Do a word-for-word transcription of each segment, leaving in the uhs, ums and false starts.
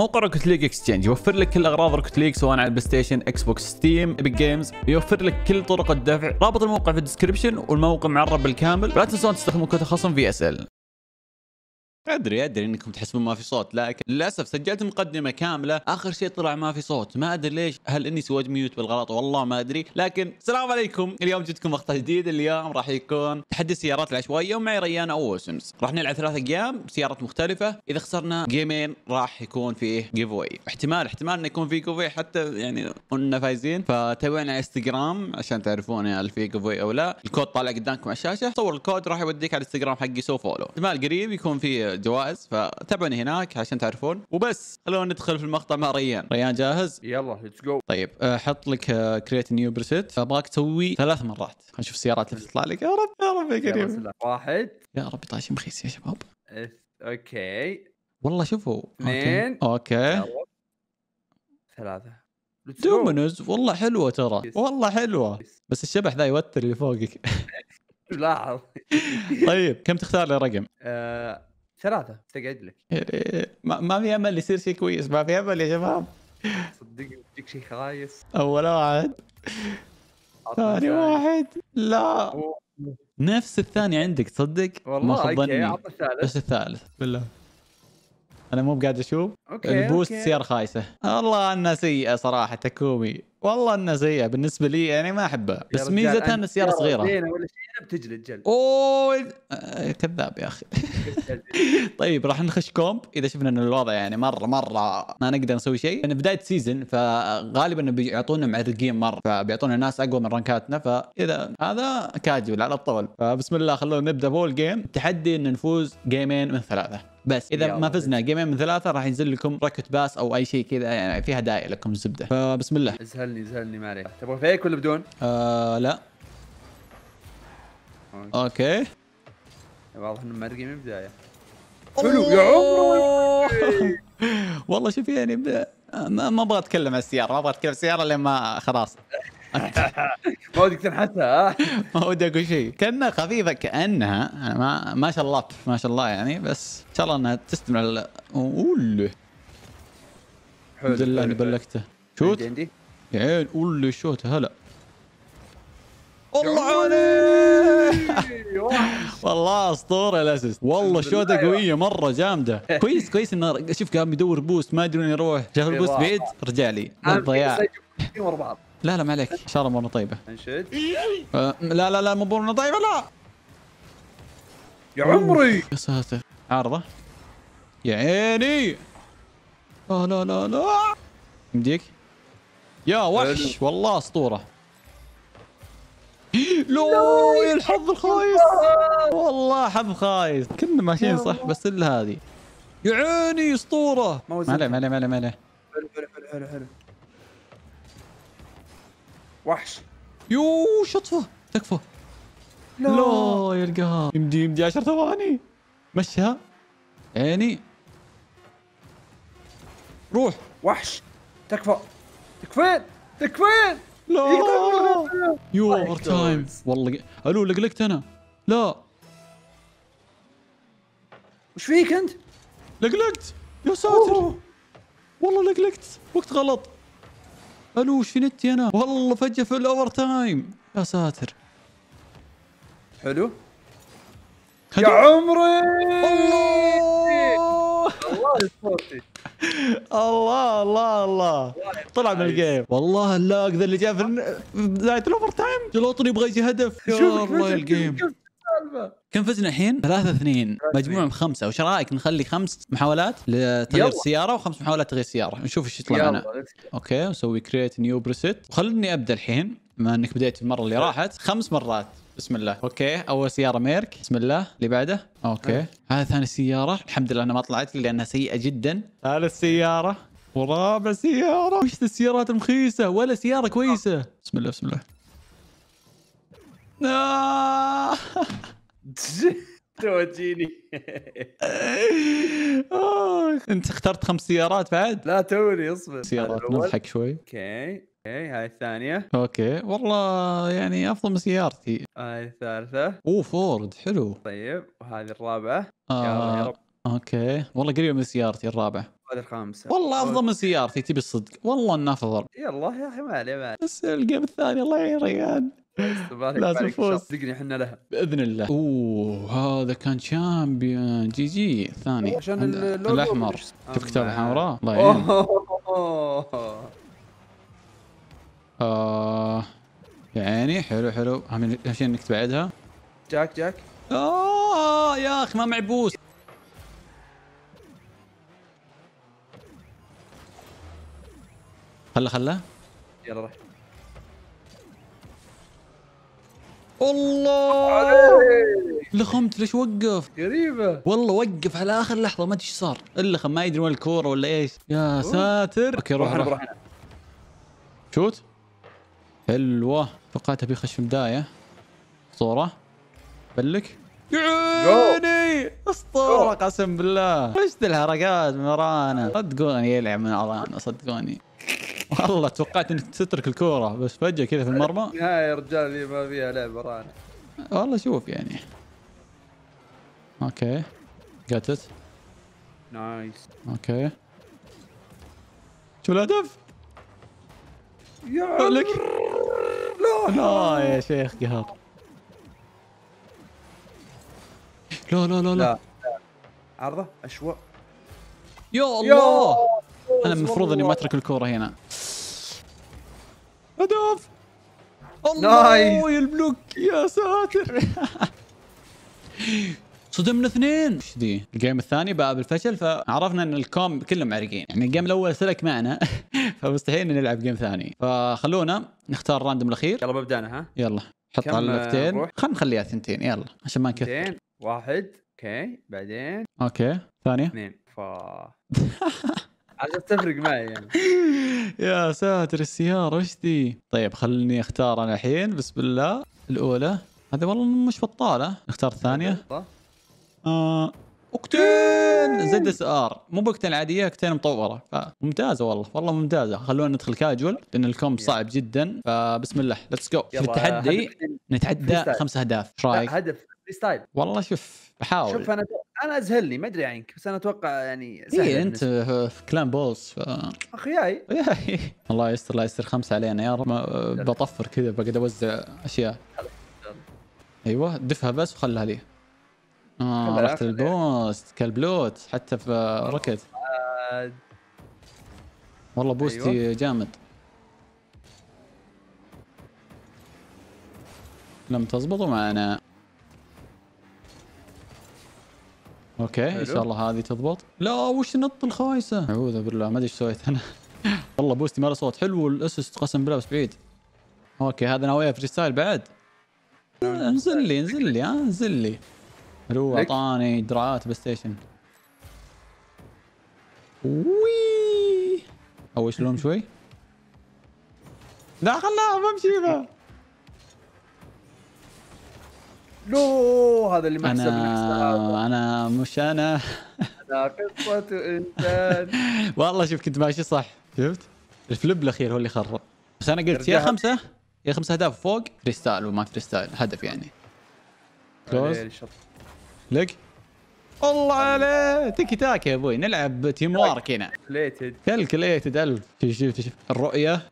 موقع روكيت ليق اكستشينج يوفر لك كل اغراض روكيت ليق سواء على البلاي ستيشن، اكس بوكس، ستيم، ايبك جيمز، يوفر لك كل طرق الدفع. رابط الموقع في الديسكربشن، والموقع معرب بالكامل. لا تنسون تستخدمون كود خصم في اس ال. ادري ادري انكم تحسبون ما في صوت، لكن للاسف سجلت مقدمه كامله، اخر شيء طلع ما في صوت، ما ادري ليش. هل اني سويت ميوت بالغلط؟ والله ما ادري. لكن السلام عليكم، اليوم جبتكم مقطع جديد. اليوم راح يكون تحدي السيارات العشوائيه، ومعي ريان اوسمز. راح نلعب ثلاث ايام سيارات مختلفه، اذا خسرنا جيمين راح يكون فيه جيف واي. احتمال احتمال انه يكون في جيف واي، حتى يعني قلنا فايزين. فتابعونا على انستغرام عشان تعرفون هل في جيف واي او لا. الكود طالع قدامكم على الشاشه، صور الكود راح يوديك على الانستغرام حقي سو فولو. احتمال قريب يكون في جوائز، فتابعوني هناك عشان تعرفون. وبس خلونا ندخل في المقطع مع ريان. ريان جاهز؟ يلا ليتس جو. طيب حط لك كريت نيو بريسيت، ابغاك تسوي ثلاث مرات. نشوف السيارات اللي تطلع لك. يا رب يا رب يا كريم. واحد. يا رب طاشي مخيس يا شباب. اوكي. والله شوفوا. اثنين. اوكي. ثلاثة. دومينوز والله حلوة ترى، والله حلوة، بس الشبح ذا يوتر اللي فوقك. لاحظ. طيب كم تختار لي رقم؟ ثلاثة استقعد لك. ما ما في امل يصير شيء كويس، ما في امل يا شباب. صدقني بيجيك شيء خايس. اول واحد، ثاني واحد، لا نفس الثاني عندك. تصدق والله اوكي، بس الثالث بالله انا مو قاعد اشوف. البوست سيارة خايسة، الله انها سيئة صراحة تكومي، والله انها سيئة بالنسبة لي، يعني ما احبها. بس ميزتها ان السيارة صغيرة. ولا شيء بتجلد جلد. اوه كذاب يا اخي. طيب راح نخش كومب اذا شفنا ان الوضع يعني مره مره ما نقدر نسوي شيء، لان بدايه سيزون فغالبا بيعطونا معرقين مره، فبيعطونا ناس اقوى من رانكاتنا، فاذا هذا كاجول على الطول. فبسم الله خلونا نبدا فول جيم. التحدي ان نفوز جيمين من ثلاثه، بس اذا ما فزنا جيمين من ثلاثه راح ينزل لكم راكت باس او اي شيء كذا، يعني في هدايا لكم الزبده. فبسم الله. زهلني زهلني ما عليك. تبغى فيك ولا بدون؟ آه لا. اوكي. واضح انه مرقي من البدايه. حلو يا عمري. والله شوف يعني ما ابغى اتكلم عن السياره، ما ابغى اتكلم عن السياره لين ما خلاص. ما ودك تنحتها، ها؟ ما ودي اقول شيء، كانها خفيفه كانها، انا ما ما شاء الله ما شاء الله يعني، بس ان شاء الله انها تستمر على اوله. الحمد لله اني بلكته. شوت؟ عندي؟ يا عيني اوله شوت هلا. الله عليك. والله اسطوره الاسيست، والله شوطه قويه مره جامده. كويس كويس انه شوف قام يدور بوست، ما ادري وين يروح، شاف البوست بعيد رجع لي الضياع. لا لا ما عليك ان شاء الله امورنا طيبه. انشد. لا لا لا مو امورنا طيبه لا. يا عمري يا ساتر. عارضه. يا عيني. لا لا لا لا. يمديك؟ يا وحش والله اسطوره. لوووي الحظ الخايس، والله حظ خايس. كنا ماشيين صح بس الا هذه. يا عيني اسطوره. ما عليه ما عليه ما عليه ما عليه. حلو حلو حلو حلو. وحش. يوووو شطفه تكفى. لا لا يا القهار. يمدي يمدي عشر ثواني. مشها. عيني. روح. وحش. تكفى. تكفين تكفين. لا يو اوفر تايم والله. الو لقلقت انا. لا وش فيك انت؟ لقلقت يا ساتر والله لقلقت وقت غلط. الو وش في نتي انا والله فجأة في الاوفر تايم يا ساتر. حلو يا عمري. الله الله الله الله الله طلع من الجيم. والله اللاج ذا اللي جاء في بدايه الاوفر تايم جلطني يبغى يجي هدف. يا الله الجيم. كم فزنا الحين؟ ثلاثة اثنين مجموعهم خمسة. وش رايك نخلي خمس محاولات لتغيير سيارة وخمس محاولات تغيير سيارة، نشوف ايش يطلع لنا. اوكي نسوي كريت نيو بريسيت. خلني ابدا الحين بما انك بديت المرة اللي راحت خمس مرات. بسم الله. اوكي اول سياره ميرك. بسم الله اللي بعده. اوكي هذا ثاني سياره. الحمد لله انا ما طلعت لي لانها سيئه جدا. ثالث سياره ورابع سياره. وش السيارات المخيسه ولا سياره كويسه. بسم الله بسم الله. آه. توجيني. آه. انت اخترت خمس سيارات بعد؟ لا توني اصبر. سيارات نضحك شوي. اوكي اوكي هاي الثانية. اوكي والله يعني افضل من سيارتي. هاي الثالثة. اوه فورد حلو. طيب وهذه الرابعة. آه. يا رب. اوكي والله قريبة من سيارتي الرابعة. هذا الخامسه والله افضل من سيارتي تبي الصدق والله انه افضل. يلا يا اخي ما عليه ما عليه بس الجيم الثاني الله يعين لازم نفوز صدقني احنا لها باذن الله. اوه هذا كان شامبيون جي جي الثاني عشان الاحمر شوف كتاب حمراء الله يعين. آه يعني حلو حلو اهم شيء انك تبعدها. جاك جاك آه يا اخي ما معبوس. خله خله يلا راح. الله لخمت ليش وقف؟ غريبة والله وقف على اخر لحظة ما ادري ايش صار اللخم ما يدري وين الكورة ولا ايش يا ساتر. اوكي روح روح, روح. شوت حلوة توقعت ابي اخش في البداية اسطورة بلك يعيني اسطورة قسم بالله. وش ذي الحركات مرانا صدقوني يلعب من مرانا صدقوني والله توقعت انك تترك الكورة بس فجأة كذا في المرمى. يا رجال اللي ما فيها لعبة رانا والله شوف يعني. اوكي جاتت نايس. اوكي شو الهدف؟ يا لك لا لا يا شيخ قهر. لا لا لا لا عرضه اشواء يا الله. انا المفروض اني ما اترك الكوره هنا. هدف الله يا البلوك يا ساتر. صدمنا اثنين ايش ذي؟ الجيم الثاني بقى بالفشل فعرفنا ان الكوم كلهم معرقين يعني الجيم الاول سلك معنا فمستحيل نلعب جيم ثاني فخلونا نختار راندوم الاخير. يلا ببدا انا ها يلا حط على اللفتين خلينا نخليها ثنتين يلا عشان ما نكثر. واحد اوكي بعدين اوكي ثانية اثنين ف عشان تفرق معي يعني. يا ساتر السيارة وش ذي؟ طيب خلني اختار انا الحين بسم الله. الاولى هذا والله مش بطالة. نختار الثانية آه. اوكتين زد اس ار مو بوكتين عادية اوكتين مطورة ممتازة والله والله ممتازة. خلونا ندخل كاجول لان الكوم صعب جدا فبسم الله ليتس جو في التحدي نتعدى خمس اهداف ايش رايك؟ هدف ستايل والله شوف بحاول شوف انا انا ازهلني ما ادري عنك بس انا اتوقع يعني سهل. اي انت في كلان بولز ف... اخياي الله يستر الله يستر خمسه علينا يا رب. بطفر كذا بقعد اوزع اشياء. ايوه دفها بس وخلها لي. اه رحت البوست كالبلوت حتى في روكيت والله بوستي أيوة. جامد لم تزبطوا معنا. اوكي ان شاء الله هذه تضبط. لا وش نط الخايسه اعوذ بالله ما ادري ايش سويت انا. والله بوستي ما له صوت حلو الاسست قسم بالله بس بعيد. اوكي هذا ناويه فري ستايل بعد. انزل لي انزل لي ها انزل لي. هو اعطاني دراعات بلاي ستيشن. وي اوش لهم شوي. لا خلاه بمشي ذا. لو هذا اللي ما حسبني انا انا مش انا انا قطة انسان. والله شوف كنت ماشي صح شفت؟ الفليب الاخير هو اللي خرب بس انا قلت يا خمسه يا خمسه اهداف فوق فري ستايل وما فري ستايل هدف يعني. كلوز لك الله عليه تيكي تاك يا ابوي نلعب تيم وارك هنا. كالكليتد ألف شوف شوف شوف الرؤيه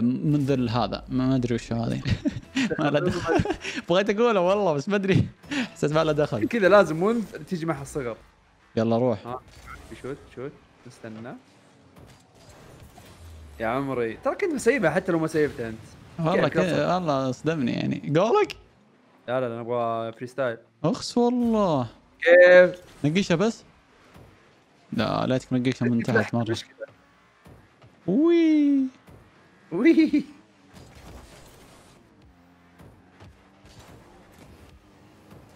منذر هذا ما ادري وش هذا ما له دخل بغيت اقوله والله بس ما ادري حسيت ما له دخل كذا لازم منذر تيجي معها الصغر. يلا روح ها شوت شوت استنى يا عمري ترى كنت مسيبها حتى لو ما سيبتها انت والله والله صدمني يعني قولك. لا لا نبغى فري ستايل اخس والله كيف نقيشها بس. لا لا تنقيشها من تحت مره. وي وي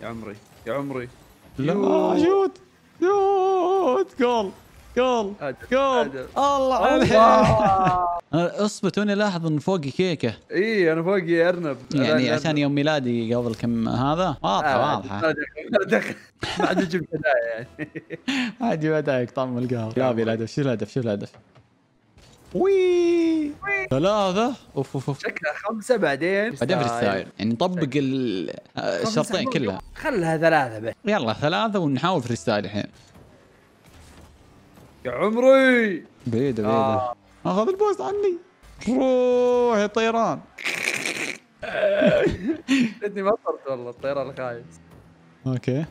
يا عمري يا عمري لا شوت شوت جول جول جول الله عليك. انا اصبت واني لاحظ ان فوقي كيكه. اي انا فوقي ارنب يعني عشان أرنب. يوم ميلادي قبل كم هذا واضحه واضحه ما عاد يجيب هدايا يعني عادي هدايا طعم القهوه. يا الهدف شوف الهدف شوف الهدف. وي ثلاثة اوف اوف شكلها خمسة بعدين بعدين في الساير يعني نطبق الشرطين كلها خلها ثلاثة بس. يلا ثلاثة ونحاول في الساير الحين. يا عمري بعيده بعيده. اخذ البوست عني. روح يا طيران. اني ما صرت والله الطيران خايس. اوكي.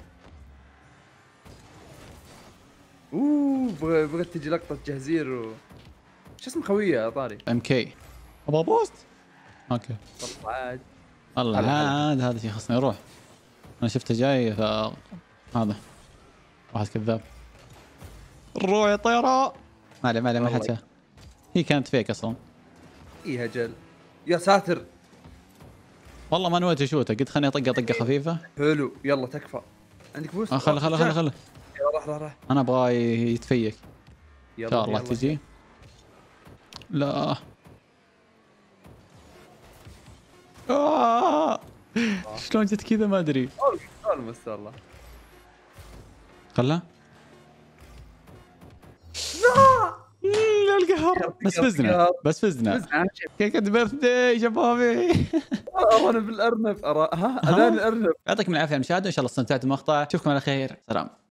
اوه بغيت تجي لقطه جهزير و شو اسم خويه يا طاري؟ ام كي. ابغى بوست؟ اوكي. والله عاد. والله عاد هذا شيء خصني اروح. انا شفته جاي ف هذا. واحد كذاب. روح يا طيران. ما عليه ما عليه ما حد شاف. هي كانت فيك اصلا. اي هجل. يا ساتر. والله ما نويت اشوته، قلت خليني اطقه طقه خفيفه. حلو يلا تكفى. عندك بوست؟ خله خله خله خله. راح راح راح. انا ابغاه يتفيك. ان شاء الله تجي. لا آه. شلون جت كذا ما ادري. اولموست والله. خله. لا القهر بس فزنا بس فزنا. كيكة بيرث داي شبابي. انا بالارنب. ها انا الارنب. يعطيكم العافيه على المشاهده، ان شاء الله استمتعتوا بالمقطع، اشوفكم على خير، سلام.